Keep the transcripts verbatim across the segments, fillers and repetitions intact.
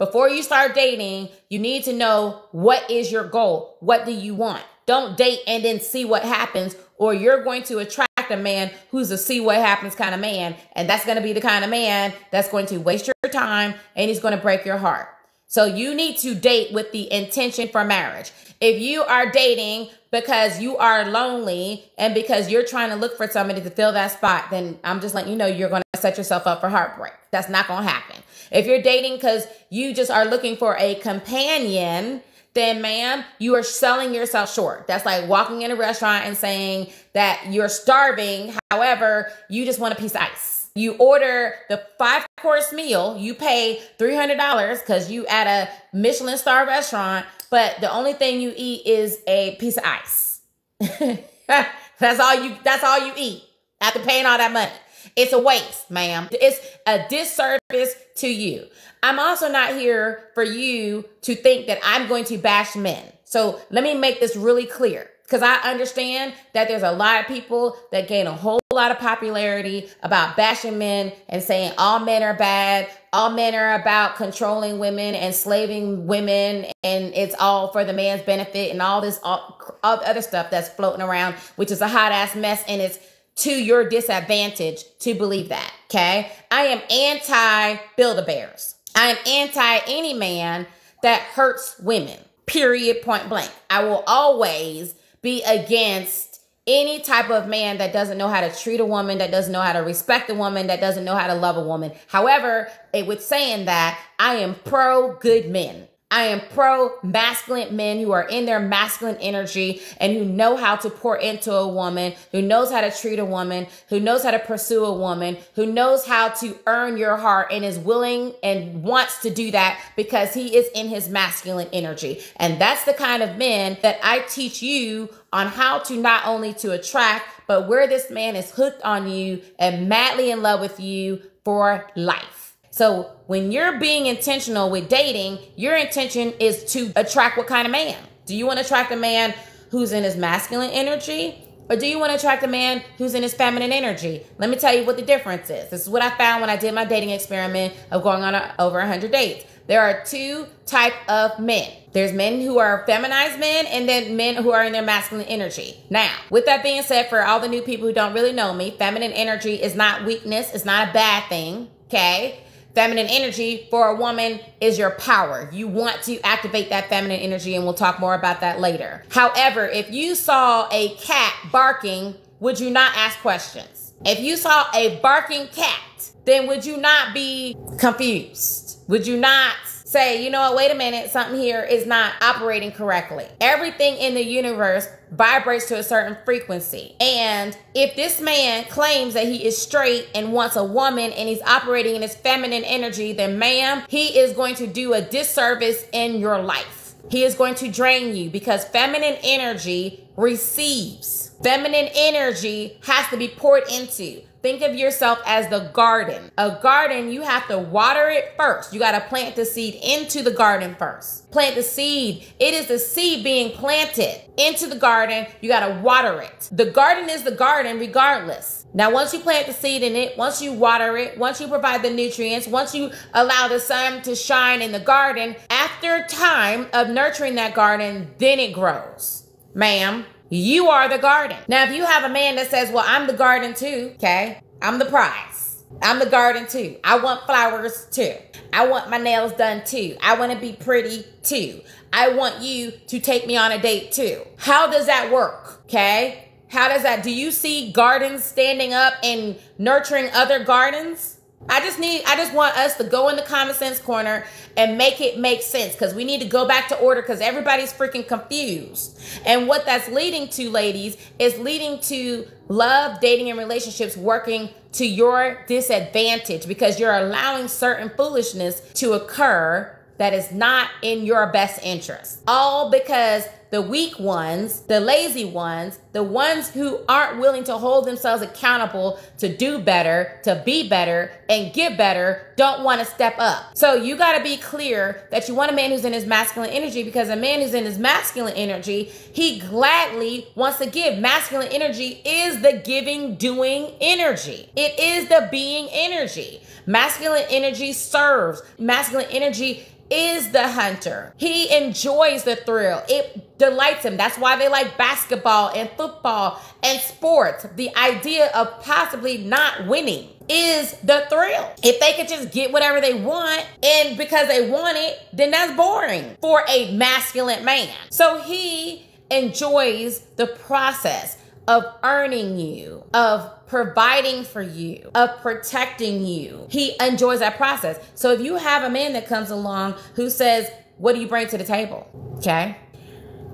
Before you start dating, you need to know what is your goal. What do you want? Don't date and then see what happens, or you're going to attract a man who's a see what happens kind of man. And that's going to be the kind of man that's going to waste your time and he's going to break your heart. So you need to date with the intention for marriage. If you are dating because you are lonely and because you're trying to look for somebody to fill that spot, then I'm just letting you know you're going to set yourself up for heartbreak. That's not going to happen. If you're dating because you just are looking for a companion, then ma'am, you are selling yourself short. That's like walking in a restaurant and saying that you're starving. However, you just want a piece of ice. You order the five course meal, you pay three hundred dollars because you at a Michelin star restaurant, but the only thing you eat is a piece of ice. that's all you, that's all you eat after paying all that money. It's a waste, ma'am. It's a disservice to you. I'm also not here for you to think that I'm going to bash men. So let me make this really clear, because I understand that there's a lot of people that gain a whole lot of popularity about bashing men and saying all men are bad, all men are about controlling women and slaving women, and it's all for the man's benefit and all this all, all the other stuff that's floating around, which is a hot ass mess, and it's to your disadvantage to believe that, okay? I am anti Build-A-Bears. I am anti any man that hurts women, period, point blank. I will always be against any type of man that doesn't know how to treat a woman, that doesn't know how to respect a woman, that doesn't know how to love a woman. However, it with saying that, I am pro good men. I am pro masculine men who are in their masculine energy and who know how to pour into a woman, who knows how to treat a woman, who knows how to pursue a woman, who knows how to earn your heart and is willing and wants to do that because he is in his masculine energy. And that's the kind of men that I teach you on how to not only to attract, but where this man is hooked on you and madly in love with you for life. So when you're being intentional with dating, your intention is to attract what kind of man? Do you want to attract a man who's in his masculine energy? Or do you want to attract a man who's in his feminine energy? Let me tell you what the difference is. This is what I found when I did my dating experiment of going on a, over one hundred dates. There are two types of men. There's men who are feminized men and then men who are in their masculine energy. Now, with that being said, for all the new people who don't really know me, feminine energy is not weakness. It's not a bad thing, okay? Feminine energy for a woman is your power. You want to activate that feminine energy, and we'll talk more about that later. However, if you saw a cat barking, would you not ask questions? If you saw a barking cat, then would you not be confused? Would you not say, you know what, wait a minute, something here is not operating correctly? Everything in the universe vibrates to a certain frequency. And if this man claims that he is straight and wants a woman and he's operating in his feminine energy, then ma'am, he is going to do a disservice in your life. He is going to drain you because feminine energy receives. Feminine energy has to be poured into. Think of yourself as the garden. A garden, you have to water it first. You got to plant the seed into the garden first. Plant the seed. It is the seed being planted into the garden. You got to water it. The garden is the garden regardless. Now, once you plant the seed in it, once you water it, once you provide the nutrients, once you allow the sun to shine in the garden, after time of nurturing that garden, then it grows. Ma'am, you are the garden. Now, if you have a man that says, well, I'm the garden too, okay? I'm the prize. I'm the garden too. I want flowers too. I want my nails done too. I want to be pretty too. I want you to take me on a date too. How does that work, okay? How does that, do you see gardens standing up and nurturing other gardens? I just need, I just want us to go in the common sense corner and make it make sense, because we need to go back to order because everybody's freaking confused. And what that's leading to, ladies, is leading to love, dating, and relationships working to your disadvantage because you're allowing certain foolishness to occur that is not in your best interest. All because the weak ones, the lazy ones, the ones who aren't willing to hold themselves accountable to do better, to be better, and get better, don't want to step up. So you got to be clear that you want a man who's in his masculine energy, because a man who's in his masculine energy, he gladly wants to give. Masculine energy is the giving, doing energy. It is the being energy. Masculine energy serves. Masculine energy is the hunter. He enjoys the thrill. It delights him. That's why they like basketball and football and sports. The idea of possibly not winning is the thrill. If they could just get whatever they want, and because they want it, then that's boring for a masculine man. So he enjoys the process of earning you, of providing for you, of protecting you. He enjoys that process. So if you have a man that comes along who says, what do you bring to the table? Okay,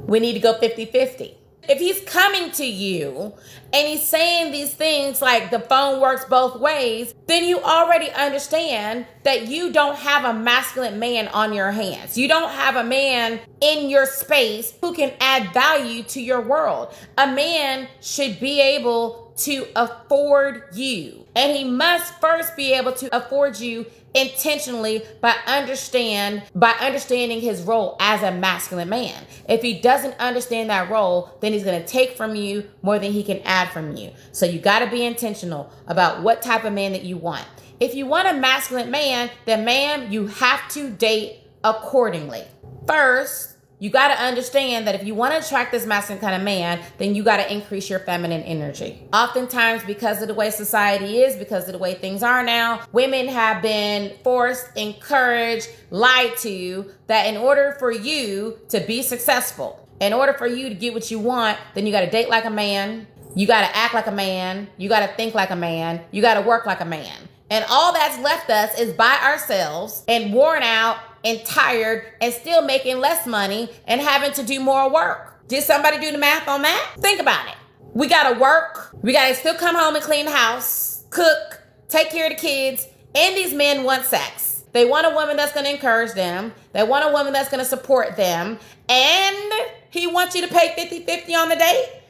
we need to go fifty fifty. If he's coming to you and he's saying these things like the phone works both ways, then you already understand that you don't have a masculine man on your hands. You don't have a man in your space who can add value to your world. A man should be able to afford you. And he must first be able to afford you intentionally by understand by understanding his role as a masculine man. If he doesn't understand that role, then he's going to take from you more than he can add from you. So you got to be intentional about what type of man that you want. If you want a masculine man, then ma'am, you have to date accordingly. First, you got to understand that if you want to attract this masculine kind of man, then you got to increase your feminine energy. Oftentimes, because of the way society is, because of the way things are now, women have been forced, encouraged, lied to, that in order for you to be successful, in order for you to get what you want, then you got to date like a man, you got to act like a man, you got to think like a man, you got to work like a man. And all that's left us is by ourselves and worn out and tired and still making less money and having to do more work. Did somebody do the math on that? Think about it. We gotta work. We gotta still come home and clean the house, cook, take care of the kids. And these men want sex. They want a woman that's gonna encourage them. They want a woman that's gonna support them. And he wants you to pay fifty fifty on the date.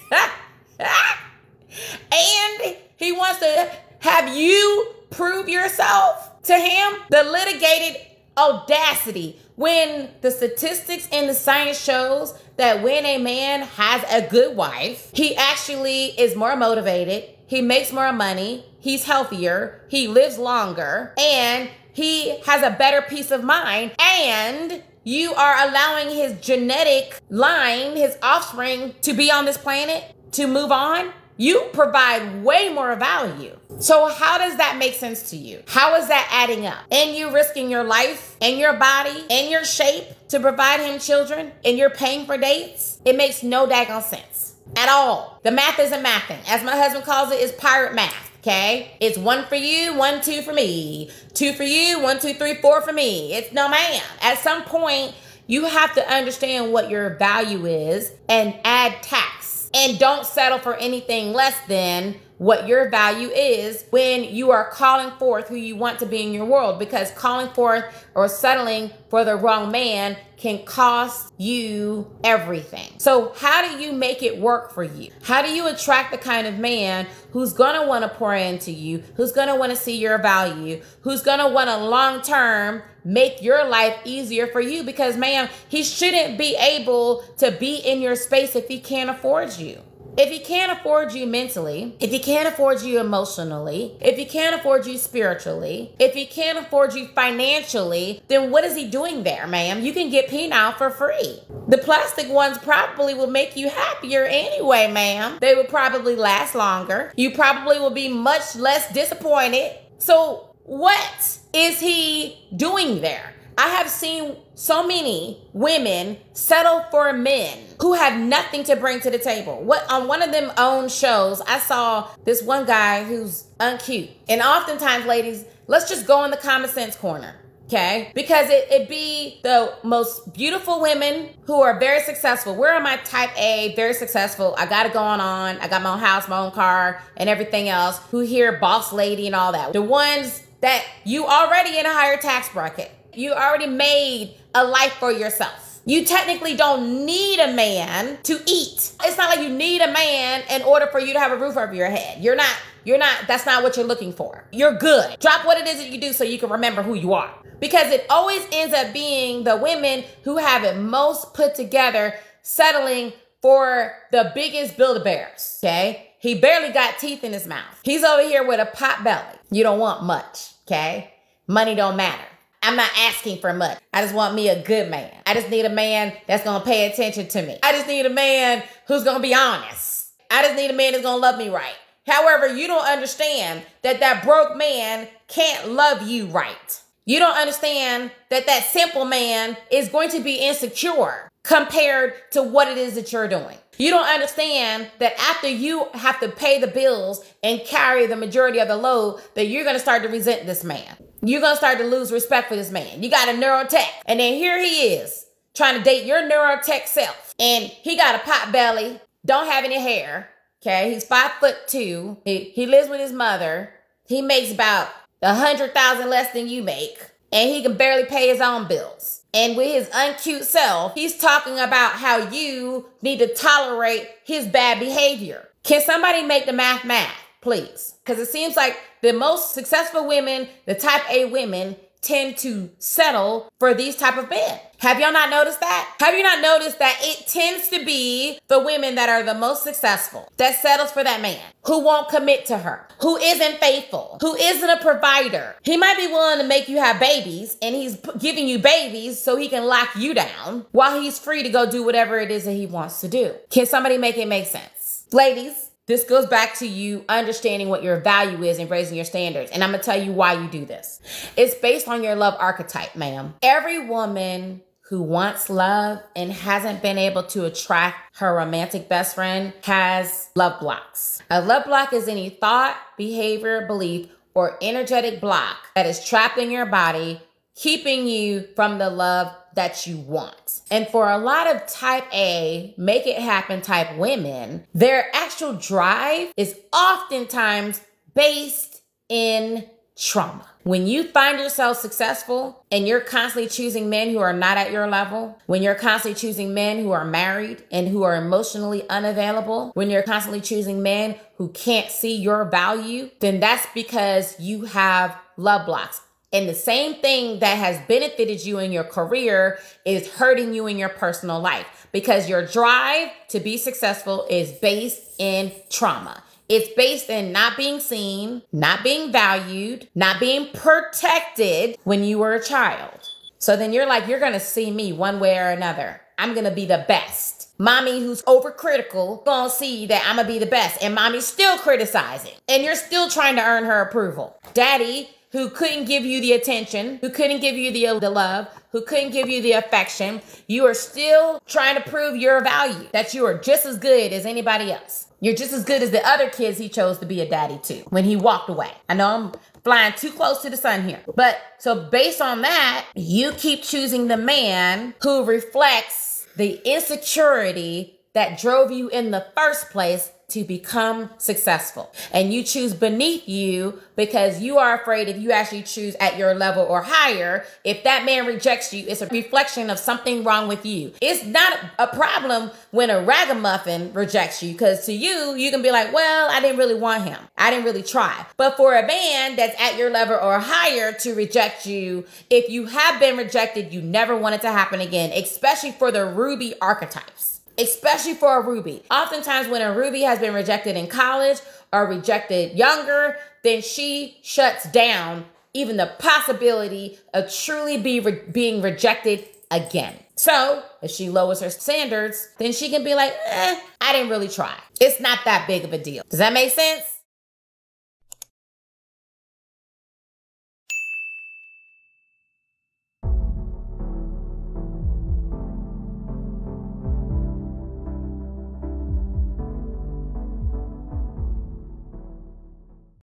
And he wants to have you prove yourself to him. The litigated audacity, when the statistics and the science shows that when a man has a good wife, he actually is more motivated, he makes more money, he's healthier, he lives longer, and he has a better peace of mind. And you are allowing his genetic line, his offspring, to be on this planet, to move on. You provide way more value. So how does that make sense to you? How is that adding up? And you risking your life and your body and your shape to provide him children, and you're paying for dates? It makes no daggone sense at all. The math isn't mathing. As my husband calls it, it's pirate math, okay? It's one for you, one, two for me. Two for you, one, two, three, four for me. It's no ma'am. At some point, you have to understand what your value is and add tax. And don't settle for anything less than what your value is when you are calling forth who you want to be in your world, because calling forth or settling for the wrong man can cost you everything. So how do you make it work for you? How do you attract the kind of man who's gonna wanna pour into you, who's gonna wanna see your value, who's gonna wanna long-term make your life easier for you? Because ma'am, he shouldn't be able to be in your space if he can't afford you. If he can't afford you mentally, if he can't afford you emotionally, if he can't afford you spiritually, if he can't afford you financially, then what is he doing there, ma'am? You can get penile for free. The plastic ones probably will make you happier anyway, ma'am. They will probably last longer. You probably will be much less disappointed. So what is he doing there? I have seen so many women settle for men who have nothing to bring to the table. What on one of them own shows, I saw this one guy who's uncute. And oftentimes, ladies, let's just go in the common sense corner, okay? Because it, it be the most beautiful women who are very successful. Where am I? Type A, very successful. I got it going on. I got my own house, my own car, and everything else. Who here, boss lady and all that. The ones that you already in a higher tax bracket. You already made a life for yourself. You technically don't need a man to eat. It's not like you need a man in order for you to have a roof over your head. You're not, you're not, that's not what you're looking for. You're good. Drop what it is that you do so you can remember who you are. Because it always ends up being the women who have it most put together settling for the biggest Build-A-Bears, okay? He barely got teeth in his mouth. He's over here with a pot belly. You don't want much, okay? Money don't matter. I'm not asking for much. I just want me a good man. I just need a man that's gonna pay attention to me. I just need a man who's gonna be honest. I just need a man that's gonna love me right. However, you don't understand that that broke man can't love you right. You don't understand that that simple man is going to be insecure compared to what it is that you're doing. You don't understand that after you have to pay the bills and carry the majority of the load, that you're gonna start to resent this man. You're gonna start to lose respect for this man. You got a neurotech. And then here he is trying to date your neurotech self. And he got a pot belly, don't have any hair. Okay, he's five foot two. He, he lives with his mother. He makes about a hundred thousand less than you make. And he can barely pay his own bills. And with his uncute self, he's talking about how you need to tolerate his bad behavior. Can somebody make the math math, please? Because it seems like the most successful women, the type A women, tend to settle for these type of men. Have y'all not noticed that? Have you not noticed that it tends to be the women that are the most successful that settles for that man who won't commit to her, who isn't faithful, who isn't a provider? He might be willing to make you have babies, and he's giving you babies so he can lock you down while he's free to go do whatever it is that he wants to do. Can somebody make it make sense? Ladies, this goes back to you understanding what your value is and raising your standards. And I'm gonna tell you why you do this. It's based on your love archetype, ma'am. Every woman who wants love and hasn't been able to attract her romantic best friend has love blocks. A love block is any thought, behavior, belief, or energetic block that is trapped in your body, keeping you from the love that you want. And for a lot of type A, make it happen type women, their actual drive is oftentimes based in trauma. When you find yourself successful and you're constantly choosing men who are not at your level, when you're constantly choosing men who are married and who are emotionally unavailable, when you're constantly choosing men who can't see your value, then that's because you have love blocks. And the same thing that has benefited you in your career is hurting you in your personal life, because your drive to be successful is based in trauma. It's based in not being seen, not being valued, not being protected when you were a child. So then you're like, you're going to see me one way or another. I'm going to be the best. Mommy, who's overcritical, gonna see that I'm going to be the best. And mommy's still criticizing. And you're still trying to earn her approval. Daddy, who couldn't give you the attention, who couldn't give you the, the love, who couldn't give you the affection, you are still trying to prove your value, that you are just as good as anybody else. You're just as good as the other kids he chose to be a daddy to when he walked away. I know I'm flying too close to the sun here. But so based on that, you keep choosing the man who reflects the insecurity that drove you in the first place to become successful. And you choose beneath you because you are afraid if you actually choose at your level or higher, if that man rejects you, it's a reflection of something wrong with you. It's not a problem when a ragamuffin rejects you, because to you, you can be like, well, I didn't really want him. I didn't really try. But for a man that's at your level or higher to reject you, if you have been rejected, you never want it to happen again, especially for the Ruby archetypes. Especially for a Ruby. Oftentimes when a Ruby has been rejected in college or rejected younger, then she shuts down even the possibility of truly be re- being rejected again. So if she lowers her standards, then she can be like, eh, I didn't really try. It's not that big of a deal. Does that make sense?